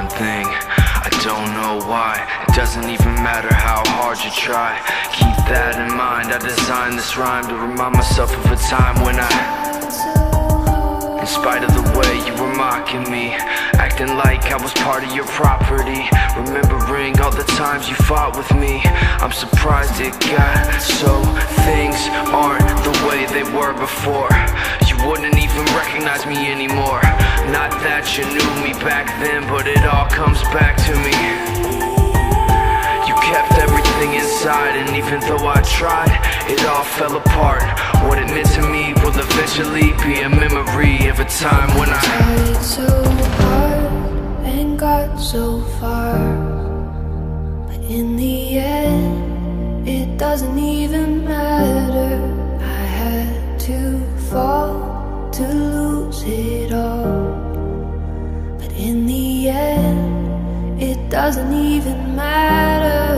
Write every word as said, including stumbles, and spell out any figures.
one thing, I don't know why. It doesn't even matter how hard you try. Keep that in mind, I designed this rhyme to remind myself of a time when I, in spite of the way you were mocking me, acting like I was part of your property, remembering all the times you fought with me. I'm surprised it got so things aren't the way they were before. You wouldn't even recognize me anymore. Not that you knew me back then, but it all comes back to me. You kept everything inside, and even though I tried, it all fell apart. What it meant to me will eventually be a memory of a time when I tried so hard and got so far. In the end, it doesn't even matter. I had to fall to lose it all. But in the end, it doesn't even matter.